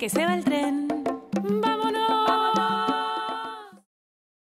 que se va el